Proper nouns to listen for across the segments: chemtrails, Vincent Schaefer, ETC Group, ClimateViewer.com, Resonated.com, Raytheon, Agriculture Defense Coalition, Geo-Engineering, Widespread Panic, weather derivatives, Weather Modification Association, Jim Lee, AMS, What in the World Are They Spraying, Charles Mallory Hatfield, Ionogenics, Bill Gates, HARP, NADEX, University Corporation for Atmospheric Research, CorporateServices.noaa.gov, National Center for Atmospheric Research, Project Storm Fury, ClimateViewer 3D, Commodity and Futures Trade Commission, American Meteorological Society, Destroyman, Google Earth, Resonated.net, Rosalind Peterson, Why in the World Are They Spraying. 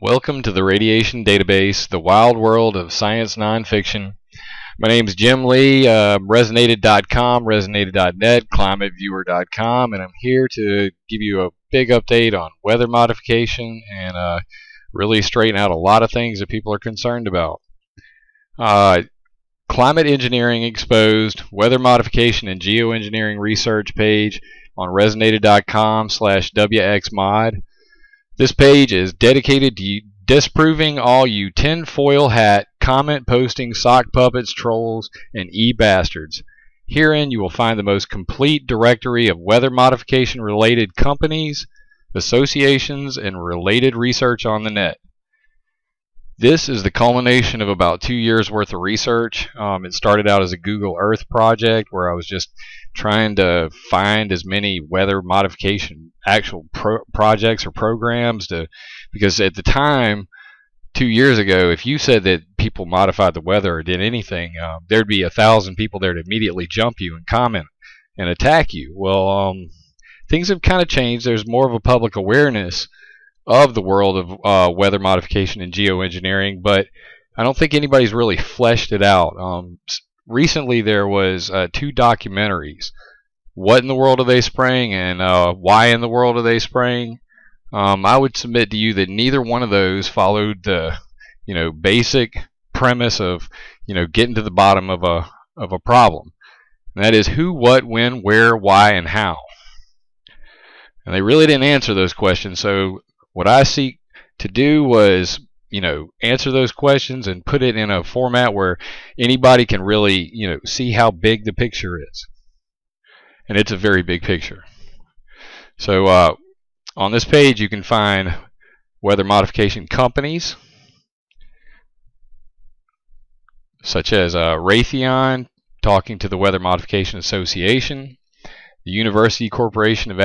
Welcome to the Radiation Database, the wild world of science nonfiction. My name is Jim Lee, Resonated.com, Resonated.net, ClimateViewer.com, and I'm here to give you a big update on weather modification and really straighten out a lot of things that people are concerned about. Climate Engineering Exposed, Weather Modification and Geoengineering Research page on Resonated.com/WXMod. This page is dedicated to disproving all you tinfoil hat, comment posting, sock puppets, trolls, and e-bastards. Herein you will find the most complete directory of weather modification related companies, associations, and related research on the net. This is the culmination of about 2 years worth of research. It started out as a Google Earth project where I was just trying to find as many weather modification actual projects or programs because at the time, 2 years ago, if you said that people modified the weather or did anything, there'd be 1,000 people there to immediately jump you and comment and attack you. Well, things have kind of changed. There's more of a public awareness of the world of weather modification and geoengineering, but I don't think anybody's really fleshed it out. Recently there was two documentaries, What in the World Are They Spraying and Why in the World Are They Spraying? I would submit to you that neither one of those followed the basic premise of getting to the bottom of a problem. And that is who, what, when, where, why, and how. And they really didn't answer those questions, so what I seek to do was, answer those questions and put it in a format where anybody can really, see how big the picture is. And it's a very big picture. So on this page you can find weather modification companies such as Raytheon talking to the Weather Modification Association, the University Corporation of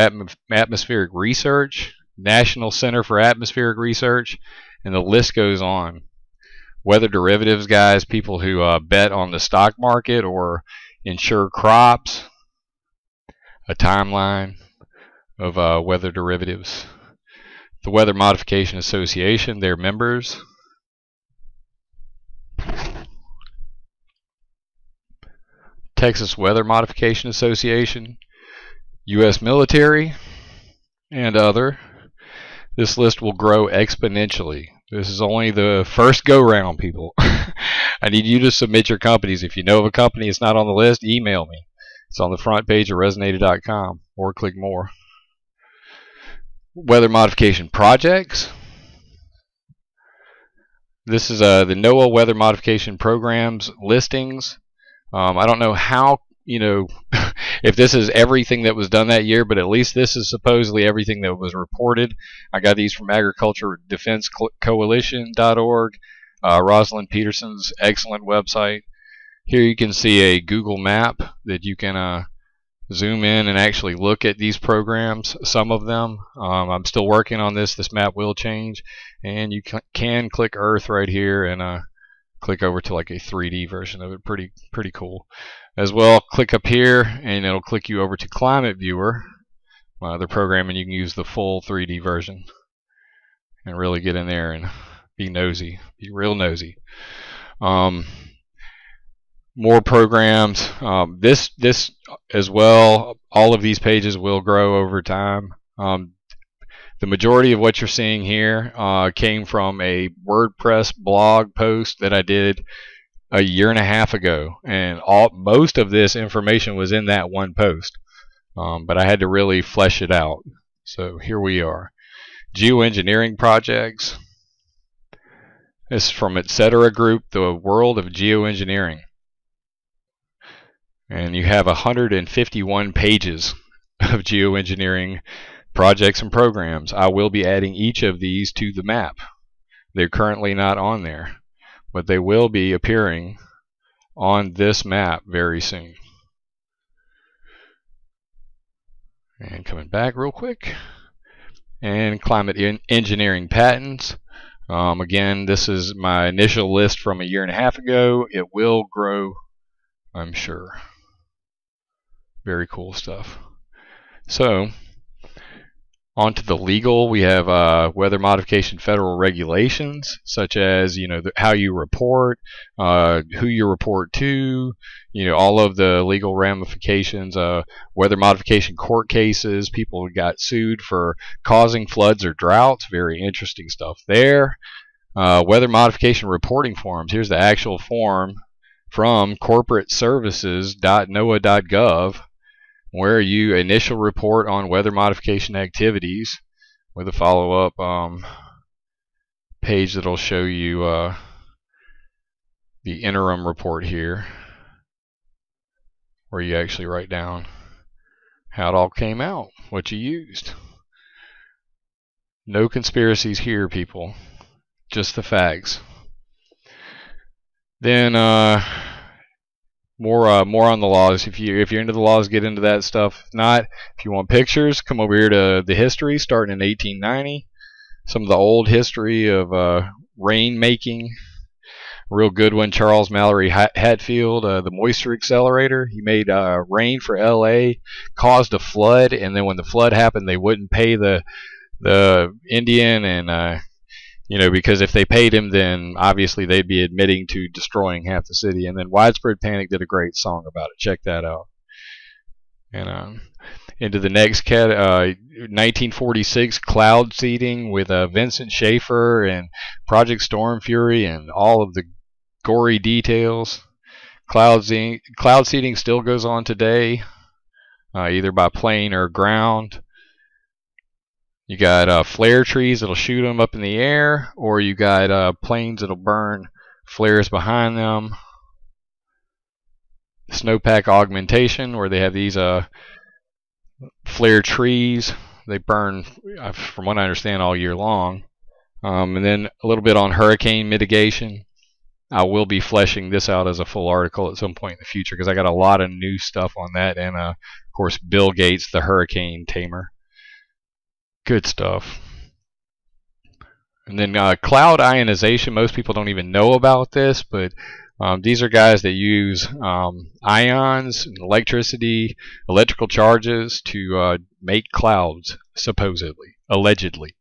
Atmospheric Research, National Center for Atmospheric Research, and the list goes on. Weather derivatives guys, people who bet on the stock market or insure crops, a timeline of weather derivatives. The Weather Modification Association, their members. Texas Weather Modification Association, U.S. military, and other. This list will grow exponentially. This is only the first go-round, people. I need you to submit your companies. If you know of a company that's not on the list, email me. It's on the front page of Resonated.com, or click more. Weather modification projects. This is the NOAA Weather Modification Programs listings. I don't know how, if this is everything that was done that year, but at least this is supposedly everything that was reported. I got these from Agriculture Defense Coalition.org, Rosalind Peterson's excellent website. Here you can see a Google map that you can zoom in and actually look at these programs, some of them. I'm still working on this. This map will change. And you can click Earth right here and click over to like a 3D version of it. Pretty cool. As well, click up here and it'll click you over to Climate Viewer, my other program, and you can use the full 3D version and really get in there and be nosy, be real nosy. More programs. This as well, all of these pages will grow over time. The majority of what you're seeing here came from a WordPress blog post that I did a year and a half ago, and most of this information was in that one post, but I had to really flesh it out. So here we are. Geoengineering projects. This is from ETC Group, the world of geoengineering, and you have 151 pages of geoengineering projects and programs. I will be adding each of these to the map. They're currently not on there, but they will be appearing on this map very soon. And coming back real quick, and climate engineering patents. Again, this is my initial list from a year and a half ago. It will grow, I'm sure. Very cool stuff. So On to the legal, we have weather modification federal regulations, such as, you know, how you report, who you report to, you know, all of the legal ramifications, weather modification court cases, people who got sued for causing floods or droughts, very interesting stuff there. Weather modification reporting forms, here's the actual form from CorporateServices.noaa.gov, where you initial report on weather modification activities with a follow-up page that'll show you the interim report here, where you actually write down how it all came out, what you used. No conspiracies here, people, just the facts. Then more on the laws. If you're into the laws, get into that stuff. If not, if you want pictures, come over here to the history, starting in 1890. Some of the old history of rain making. A real good one, Charles Mallory Hatfield, the moisture accelerator. He made rain for L.A., caused a flood, and then when the flood happened, they wouldn't pay the Indian, and you know, because if they paid him, then obviously they'd be admitting to destroying half the city. And then Widespread Panic did a great song about it. Check that out. And into the next 1946 cloud seeding with Vincent Schaefer and Project Storm Fury and all of the gory details. Cloud seeding still goes on today, either by plane or ground. You got flare trees that'll shoot them up in the air, or you got planes that'll burn flares behind them. Snowpack augmentation, where they have these flare trees. They burn, from what I understand, all year long. And then a little bit on hurricane mitigation. I will be fleshing this out as a full article at some point in the future, because I got a lot of new stuff on that, and of course Bill Gates, the hurricane tamer. Good stuff. And then cloud ionization, most people don't even know about this, but these are guys that use ions, electricity, electrical charges to make clouds, supposedly, allegedly.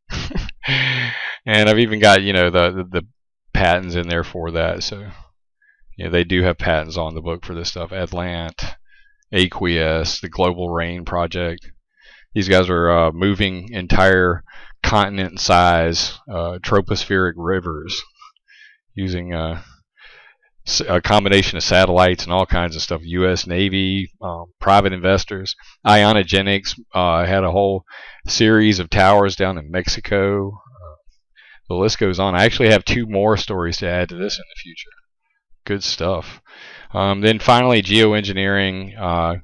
And I've even got, you know, the patents in there for that. So, you know, they do have patents on the book for this stuff. Atlant, Aqueous, the Global Rain Project. These guys are moving entire continent-size tropospheric rivers using a combination of satellites and all kinds of stuff. U.S. Navy, private investors. Ionogenics had a whole series of towers down in Mexico. The list goes on. I actually have two more stories to add to this in the future. Good stuff. Then finally, geoengineering.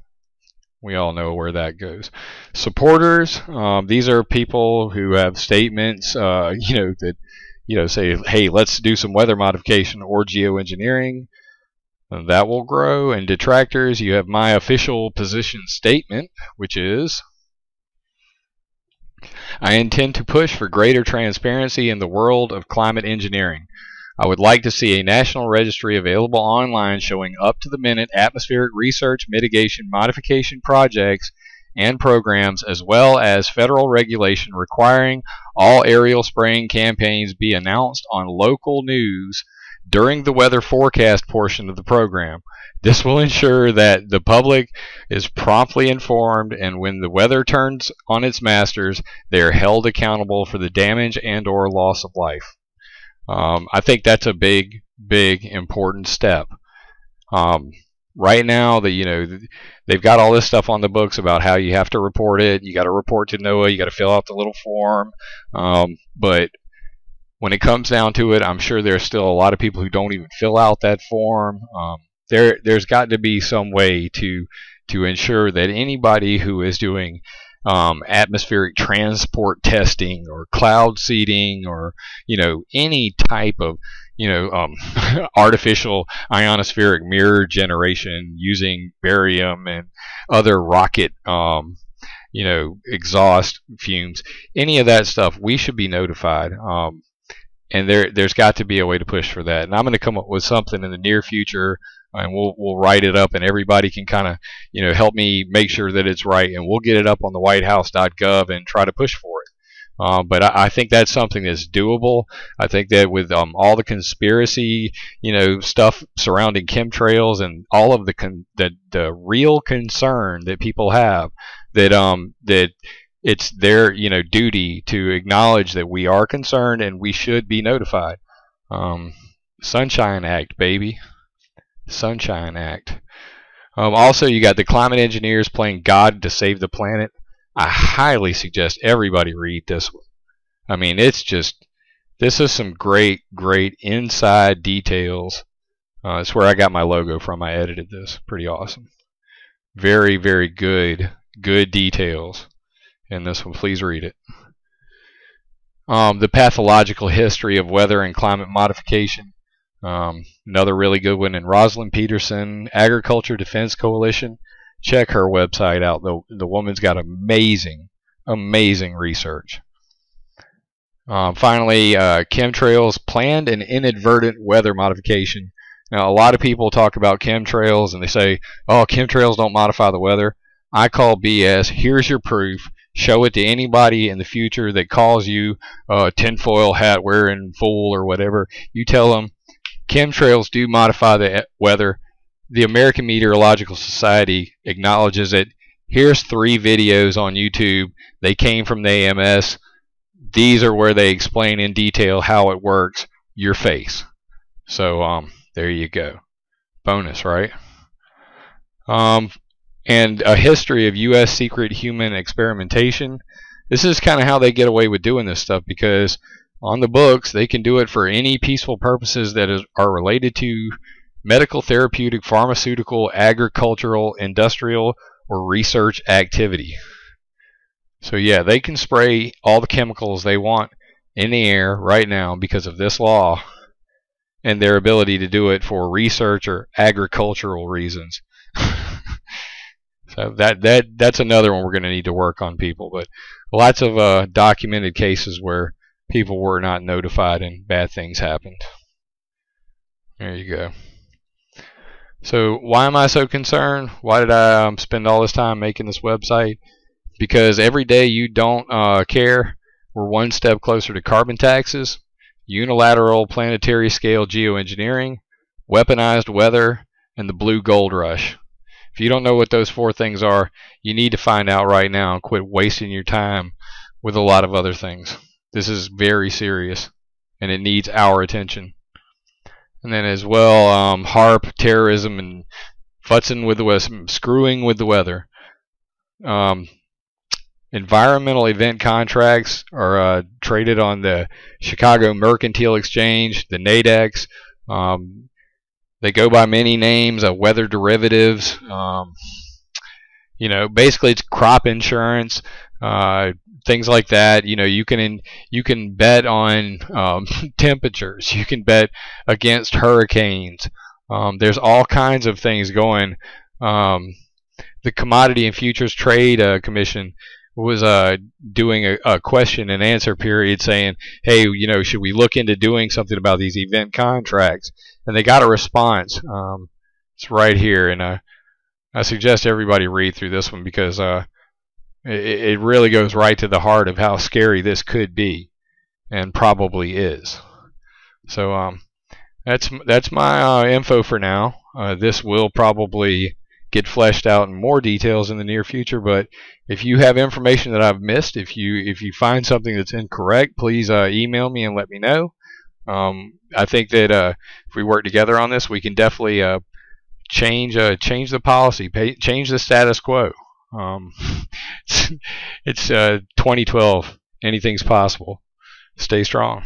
We all know where that goes. Supporters, these are people who have statements, you know, that, you know, say, hey, let's do some weather modification or geoengineering. That will grow. And detractors, you have my official position statement, which is, I intend to push for greater transparency in the world of climate engineering. I would like to see a national registry available online showing up-to-the-minute atmospheric research, mitigation, modification projects, and programs, as well as federal regulation requiring all aerial spraying campaigns be announced on local news during the weather forecast portion of the program. This will ensure that the public is promptly informed, and when the weather turns on its masters, they are held accountable for the damage and/or loss of life. I think that's a big, big important step. Right now, you know, they've got all this stuff on the books about how you have to report it. You got to report to NOAA. You got to fill out the little form. But when it comes down to it, I'm sure there's still a lot of people who don't even fill out that form. There's got to be some way to ensure that anybody who is doing atmospheric transport testing or cloud seeding or, you know, any type of, you know, artificial ionospheric mirror generation using barium and other rocket, you know, exhaust fumes, any of that stuff, we should be notified. And there's got to be a way to push for that. And I'm going to come up with something in the near future and we'll write it up, and everybody can kind of, you know, help me make sure that it's right, and we'll get it up on the WhiteHouse.gov and try to push for it. But I think that's something that's doable. I think that with all the conspiracy, you know, stuff surrounding chemtrails and all of the real concern that people have, that that it's their, you know, duty to acknowledge that we are concerned and we should be notified. Sunshine Act, baby. Sunshine Act. Also, you got the climate engineers playing God to save the planet. I highly suggest everybody read this one. I mean, it's just, this is some great, great inside details. It's where I got my logo from. I edited this. Pretty awesome. Very, very good details in this one. Please read it. The Pathological History of Weather and Climate Modification. Another really good one. And Rosalind Peterson, Agriculture Defense Coalition. Check her website out. The woman's got amazing, amazing research. Finally, chemtrails, planned and inadvertent weather modification. Now, a lot of people talk about chemtrails and they say, oh, chemtrails don't modify the weather. I call BS. Here's your proof. Show it to anybody in the future that calls you a tinfoil hat wearing fool or whatever. You tell them chemtrails do modify the weather. The American Meteorological Society acknowledges it. Here's 3 videos on YouTube. They came from the AMS. These are where they explain in detail how it works. Your face. So there you go. Bonus, right? And a history of U.S. secret human experimentation. This is kind of how they get away with doing this stuff, because on the books they can do it for any peaceful purposes that are related to medical, therapeutic, pharmaceutical, agricultural, industrial, or research activity. So yeah, they can spray all the chemicals they want in the air right now because of this law and their ability to do it for research or agricultural reasons. So that's another one we're going to need to work on, people. But lots of documented cases where people were not notified and bad things happened. There you go. So why am I so concerned? Why did I spend all this time making this website? Because every day you don't care, we're one step closer to carbon taxes, unilateral planetary scale geoengineering, weaponized weather, and the blue gold rush. If you don't know what those 4 things are, you need to find out right now and quit wasting your time with a lot of other things. This is very serious, and it needs our attention. And then as well, HARP, terrorism, and futzing with the West, screwing with the weather. Environmental event contracts are traded on the Chicago Mercantile Exchange, the NADEX. They go by many names, weather derivatives. You know, basically it's crop insurance, things like that. You know, you can bet on temperatures. You can bet against hurricanes. There's all kinds of things going. The Commodity and Futures Trade Commission was doing a question and answer period saying, hey, you know, should we look into doing something about these event contracts? And they got a response. It's right here, and I suggest everybody read through this one, because it really goes right to the heart of how scary this could be, and probably is. So that's my info for now. This will probably get fleshed out in more details in the near future. But if you have information that I've missed, if you find something that's incorrect, please email me and let me know. I think that if we work together on this, we can definitely change the policy, change the status quo. It's 2012. Anything's possible. Stay strong.